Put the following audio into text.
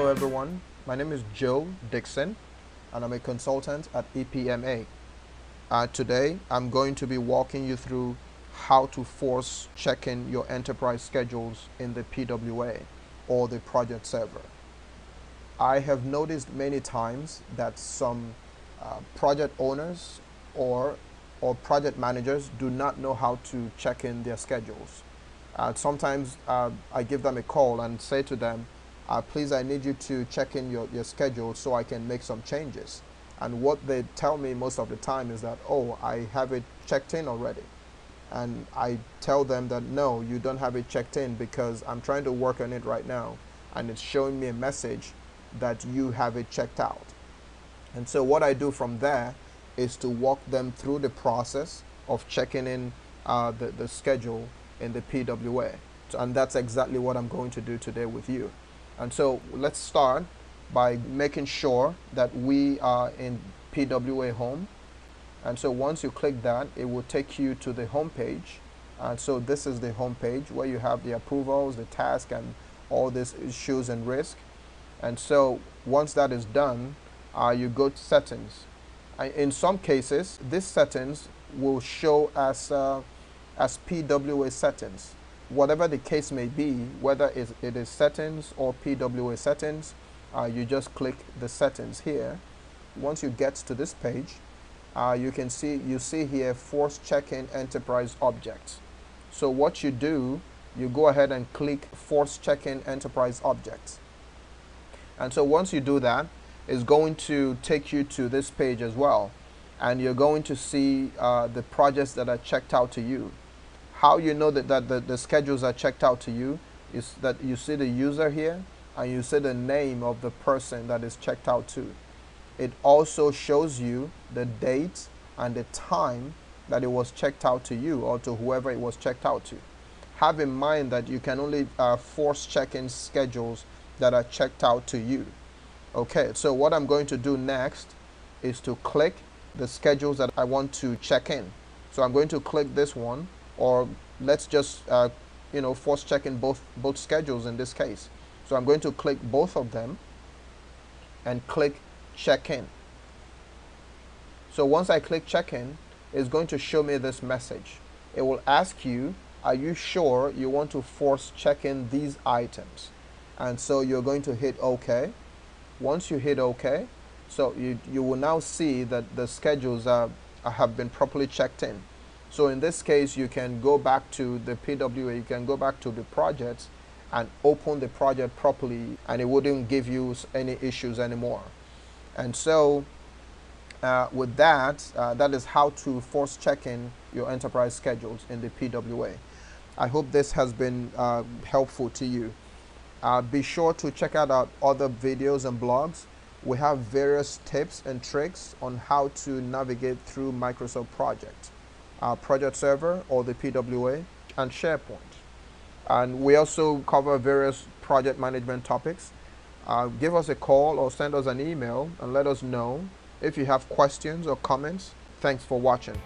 Hello everyone, my name is Joe Dixon and I'm a consultant at EPMA. Today I'm going to be walking you through how to force check in your enterprise schedules in the PWA or the project server. I have noticed many times that some project owners or project managers do not know how to check in their schedules. Sometimes I give them a call and say to them, please, I need you to check in your schedule so I can make some changes. And what they tell me most of the time is that, oh, I have it checked in already. And I tell them that, no, you don't have it checked in because I'm trying to work on it right now. And it's showing me a message that you have it checked out. And so what I do from there is to walk them through the process of checking in the schedule in the PWA. And that's exactly what I'm going to do today with you. And so let's start by making sure that we are in PWA Home. And so once you click that, it will take you to the home page. And so this is the home page where you have the approvals, the task, and all these issues and risk. And so once that is done, you go to settings. In some cases, these settings will show as PWA settings. Whatever the case may be, whether it is settings or PWA settings, you just click the settings here. Once you get to this page, you see here force check-in enterprise objects. So what you do, you go ahead and click force check-in enterprise objects. And so once you do that, it's going to take you to this page as well. And you're going to see the projects that are checked out to you. How you know that the schedules are checked out to you is that you see the user here and you see the name of the person that is checked out to. It also shows you the date and the time that it was checked out to you or to whoever it was checked out to. Have in mind that you can only force check in schedules that are checked out to you. Okay, so what I'm going to do next is to click the schedules that I want to check in. So I'm going to click this one. Or let's just force check in both schedules in this case. So I'm going to click both of them and click check in. So once I click check in, it's going to show me this message. It will ask you, are you sure you want to force check in these items? And so you're going to hit OK. Once you hit OK, so you will now see that the schedules have been properly checked in. So in this case, you can go back to the PWA, you can go back to the projects and open the project properly, and it wouldn't give you any issues anymore. And so with that, that is how to force check in your enterprise schedules in the PWA. I hope this has been helpful to you. Be sure to check out our other videos and blogs. We have various tips and tricks on how to navigate through Microsoft Project, our project server or the PWA, and SharePoint. And we also cover various project management topics. Give us a call or send us an email and let us know if you have questions or comments. Thanks for watching.